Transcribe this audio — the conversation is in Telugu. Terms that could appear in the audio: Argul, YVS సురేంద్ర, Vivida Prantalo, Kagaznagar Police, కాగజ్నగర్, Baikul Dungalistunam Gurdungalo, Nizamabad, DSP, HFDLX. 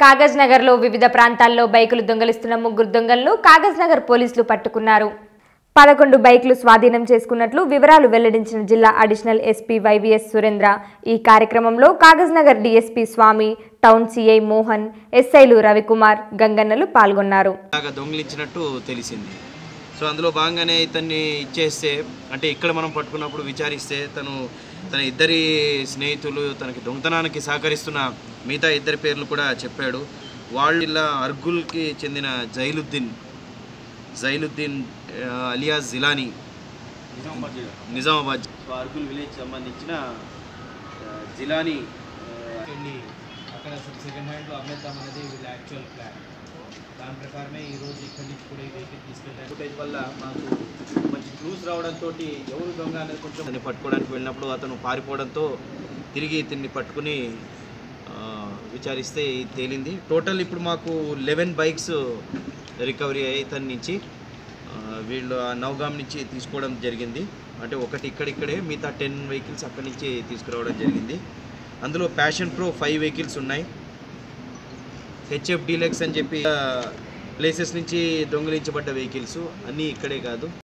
Kagaznagar lo Vivida Prantalo Baikul Dungalistunam Gurdungalo Kagaznagar Police lu pattukunnaru. 11 బైక్లు స్వాధీనం చేసుకున్నట్లు వివరాలు వెల్లడించిన జిల్లా అడిషనల్ ఎస్పీ YVS సురేంద్ర ఈ కార్యక్రమంలో కాగజ్నగర్ DSP Swamy town C.A. Mohan ఎస్ఐలు రవికుమార్ గంగన్నలు పాల్గొన్నారు కాగా దొంగిలించినట్టు తెలిసింది సో అందులో భాగంగానే ఇతన్ని ఇచ్చేస్తే అంటే ఇక్కడ మనం పట్టుకున్నప్పుడు విచారిస్తే తను తన ఇద్దరి స్నేహితులు తనకి దొంగతనానికి సహకరిస్తున్న మిగతా ఇద్దరి పేర్లు కూడా చెప్పాడు వాళ్ళ అర్గుల్కి చెందిన జైలుద్దీన్ alias Zilani Nizamabad so Argul village sambandhinchina Zilani kelli akkada second hand lo ammetam anadi will actual plan daan prakarame ee roju ikkadi kude vehicle iskeladu page valla maaku manchi clues raavadam toti evaru donga anadi koncham ani pattukodaniki vellinappudu athanu paaripodanto tirigi itinni pattukuni vichariste telindi total ippudu maaku 11 bikes recovery ayithan nunchi వీళ్ళు నౌగాం నుంచి తీసుకోవడం జరిగింది అంటే ఒకటి ఇక్కడిక్కడే మిగతా 10 వెహికల్స్ అక్కడి నుంచి తీసుకురావడం జరిగింది అందులో ప్యాషన్ ప్రో 5 వెహికల్స్ ఉన్నాయి HFDLX అని చెప్పి ప్లేసెస్ నుంచి దొంగిలించబడ్డ వెహికల్స్ అన్నీ ఇక్కడే కాదు